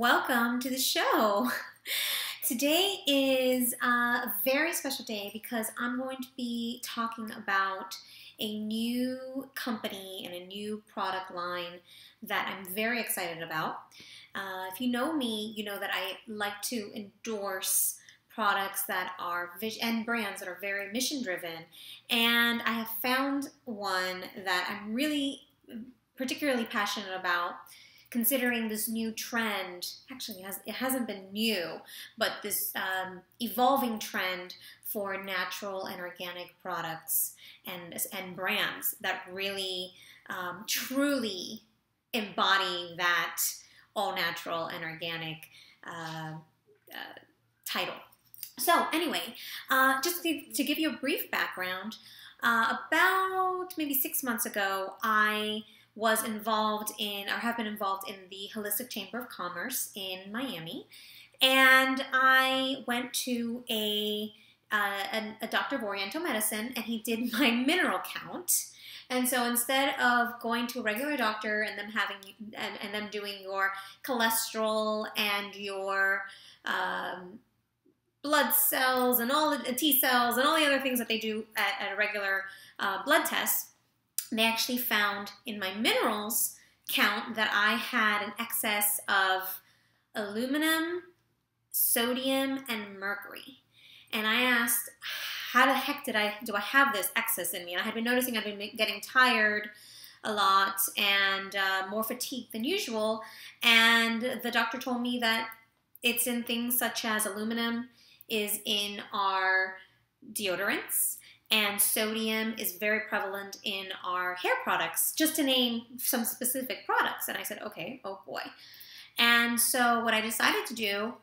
Welcome to the show. Today is a very special day because I'm going to be talking about a new company and a new product line that I'm very excited about. If you know me, you know that I like to endorse products that are and brands that are very mission driven, and I have found one that I'm really particularly passionate about, considering this new trend. Actually, it hasn't been new, but this evolving trend for natural and organic products and brands that really truly embody that all natural and organic title. So anyway, just to give you a brief background, about maybe 6 months ago, I was involved in, or have been involved in, the Holistic Chamber of Commerce in Miami, and I went to a doctor of Oriental medicine, and he did my mineral count. And so instead of going to a regular doctor and them having and them doing your cholesterol and your blood cells and all the T cells and all the other things that they do at a regular blood test, they actually found in my minerals count that I had an excess of aluminum, sodium, and mercury. And I asked, how the heck do I have this excess in me? And I had been noticing I've been getting tired a lot and more fatigued than usual. And the doctor told me that it's in things such as aluminum is in our deodorants, and sodium is very prevalent in our hair products, just to name some specific products. And I said, okay, oh boy. And so what I decided to do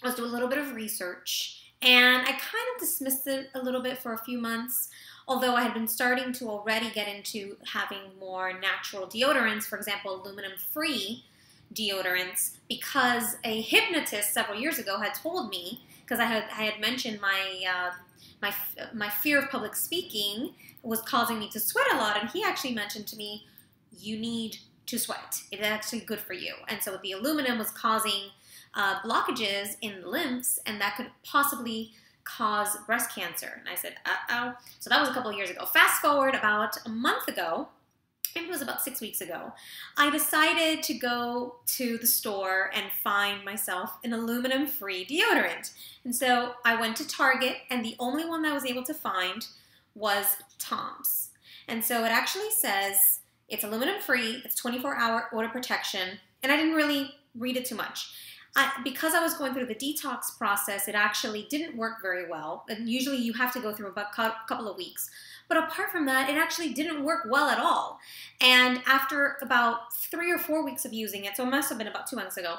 was do a little bit of research, and I kind of dismissed it a little bit for a few months, although I had been starting to already get into having more natural deodorants, for example, aluminum-free deodorants, because a hypnotist several years ago had told me, because I had mentioned my fear of public speaking was causing me to sweat a lot, and he actually mentioned to me, you need to sweat. It's actually good for you. And so the aluminum was causing blockages in the lymphs, and that could possibly cause breast cancer. And I said, uh-oh. So that was a couple of years ago. Fast forward about a month ago, maybe it was about 6 weeks ago, I decided to go to the store and find myself an aluminum-free deodorant. And so I went to Target, and the only one that I was able to find was Tom's. And so it actually says it's aluminum-free, it's 24-hour odor protection, and I didn't really read it too much. Because I was going through the detox process, it actually didn't work very well. And usually you have to go through about a couple of weeks. But apart from that, it actually didn't work well at all. And after about 3 or 4 weeks of using it, so it must have been about 2 months ago,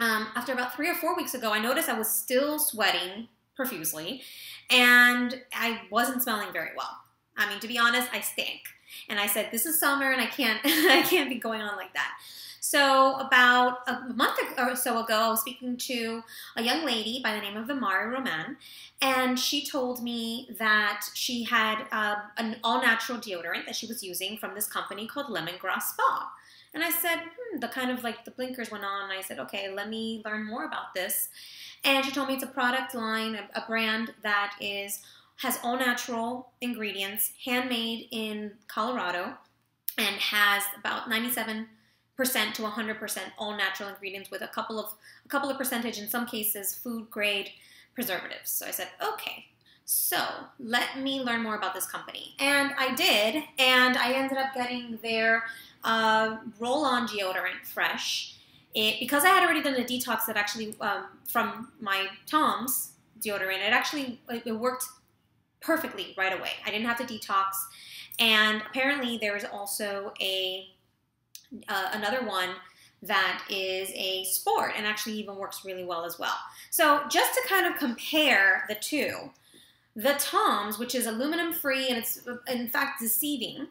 after about 3 or 4 weeks ago, I noticed I was still sweating profusely, and I wasn't smelling very well. I mean, to be honest, I stink. And I said, this is summer, and I can't, I can't be going on like that. So about a month or so ago, I was speaking to a young lady by the name of Amari Roman, and she told me that she had an all-natural deodorant that she was using from this company called Lemongrass Spa. And I said, the kind of like the blinkers went on, and I said, okay, let me learn more about this. And she told me it's a product line, a brand that has all-natural ingredients, handmade in Colorado, and has about 97% to 100% all natural ingredients with a couple of percentage, in some cases, food grade preservatives. So I said, okay, so let me learn more about this company. And I did, and I ended up getting their roll-on deodorant fresh. Because I had already done a detox that actually, from my Tom's deodorant, it worked perfectly right away. I didn't have to detox. And apparently there is also another one that is a sport and actually even works really well as well. So just to kind of compare the two, the Tom's, which is aluminum free and it's in fact deceiving,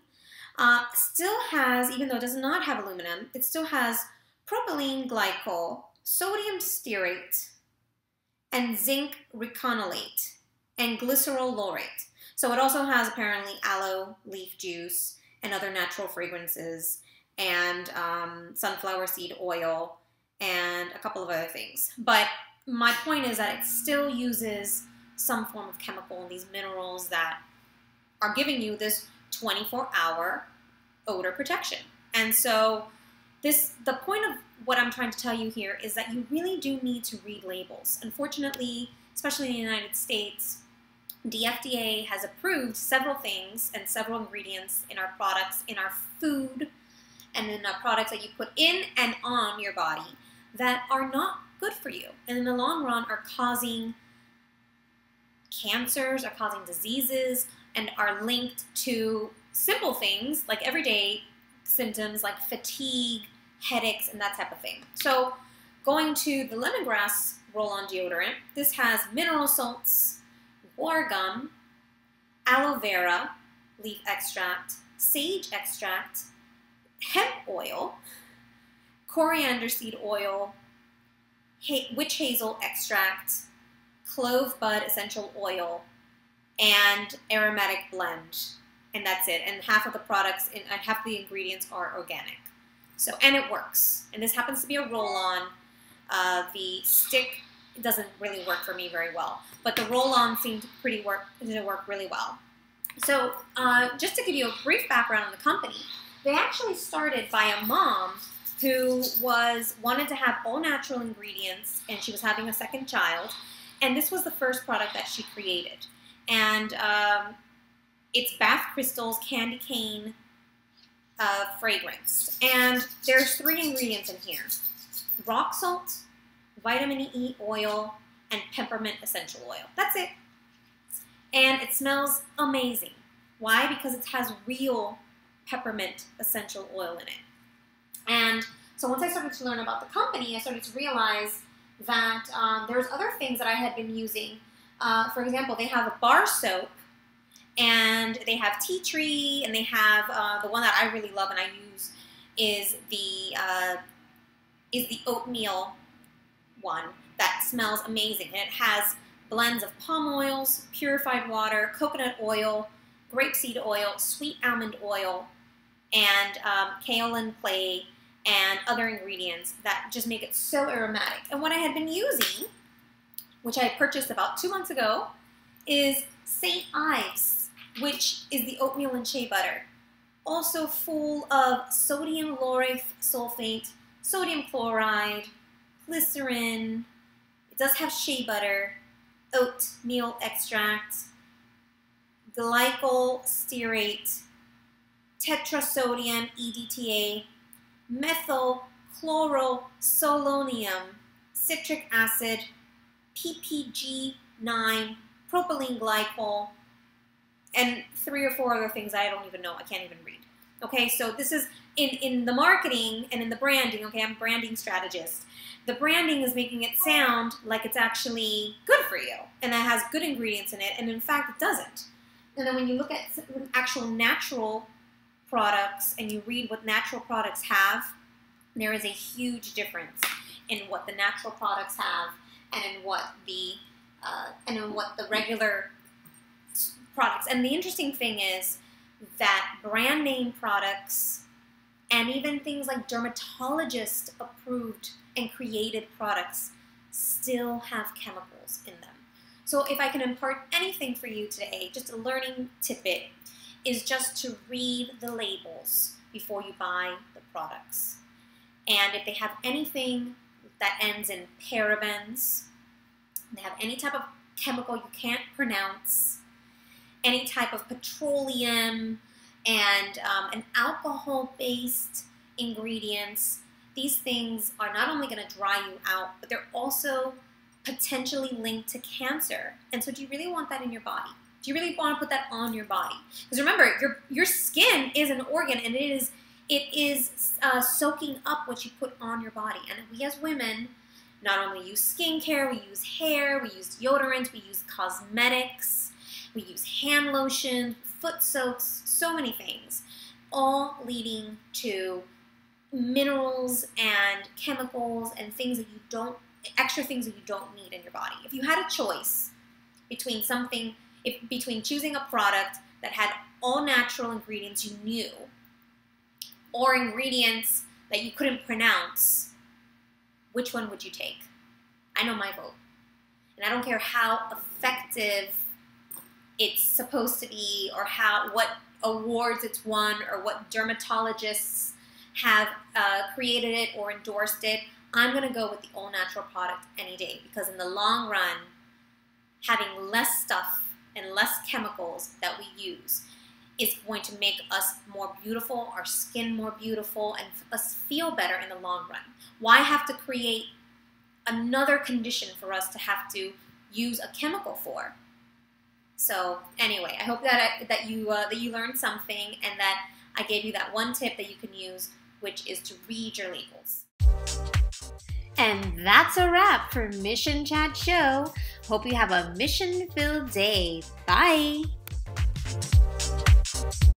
still has, even though it does not have aluminum, it still has propylene glycol, sodium stearate, and zinc reconolate, and glycerol laurate. So it also has apparently aloe leaf juice and other natural fragrances, and sunflower seed oil, and a couple of other things. But my point is that it still uses some form of chemical and these minerals that are giving you this 24-hour odor protection. And so the point of what I'm trying to tell you here is that you really do need to read labels. Unfortunately, especially in the United States, the FDA has approved several things and several ingredients in our products, in our food, and in our products that you put in and on your body that are not good for you, and in the long run are causing cancers, are causing diseases, and are linked to simple things like everyday symptoms like fatigue, headaches, and that type of thing. So going to the lemongrass roll-on deodorant, this has mineral salts, guar gum, aloe vera leaf extract, sage extract, hemp oil, coriander seed oil, witch hazel extract, clove bud essential oil, and aromatic blend, and that's it. And half of the products and half of the ingredients are organic. So, and it works. And this happens to be a roll-on. The stick doesn't really work for me very well, but the roll-on seemed pretty to work really well. So, just to give you a brief background on the company, they actually started by a mom who wanted to have all natural ingredients, and she was having a second child, and this was the first product that she created. And it's bath crystals, candy cane fragrance. And there's 3 ingredients in here: rock salt, vitamin E oil, and peppermint essential oil. That's it. And it smells amazing. Why? Because it has real peppermint essential oil in it. And so once I started to learn about the company, I started to realize that there's other things that I had been using. For example, they have a bar soap, and they have tea tree, and they have the one that I really love and I use is the oatmeal one that smells amazing. And it has blends of palm oils, purified water, coconut oil, grapeseed oil, sweet almond oil, and kaolin clay, and other ingredients that just make it so aromatic. And what I had been using, which I purchased about 2 months ago, is St. Ives, which is the oatmeal and shea butter, also full of sodium laureth sulfate, sodium chloride, glycerin. It does have shea butter, oatmeal extract, glycol stearate, tetrasodium EDTA, methylchlorosolonium, citric acid, PPG9, propylene glycol, and 3 or 4 other things I don't even know. I can't even read. Okay, so this is in the marketing and in the branding. Okay, I'm a branding strategist. The branding is making it sound like it's actually good for you and that has good ingredients in it, and in fact, it doesn't. And then when you look at actual natural products and you read what natural products have, there is a huge difference in what the natural products have and in what the regular products. And the interesting thing is that brand name products and even things like dermatologist approved and created products still have chemicals in them. So if I can impart anything for you today, just a learning tidbit, is just to read the labels before you buy the products. And if they have anything that ends in parabens, they have any type of chemical you can't pronounce, any type of petroleum and an alcohol-based ingredients, these things are not only going to dry you out, but they're also potentially linked to cancer. And so do you really want that in your body? Do you really want to put that on your body? Because remember, your skin is an organ, and it is soaking up what you put on your body. And we as women not only use skincare, we use hair, we use deodorants, we use cosmetics, we use hand lotion, foot soaps, so many things, all leading to minerals and chemicals and things that you don't, extra things that you don't need in your body. If you had a choice between something, between choosing a product that had all natural ingredients you knew, or ingredients that you couldn't pronounce, which one would you take? I know my vote. And I don't care how effective it's supposed to be or how what awards it's won or what dermatologists have created it or endorsed it. I'm going to go with the all-natural product any day, because in the long run, having less stuff and less chemicals that we use is going to make us more beautiful, our skin more beautiful, and us feel better in the long run. Why have to create another condition for us to have to use a chemical for? So anyway, I hope that you learned something and that I gave you that one tip that you can use, which is to read your labels. And that's a wrap for Mission Chat Show. Hope you have a mission-filled day. Bye!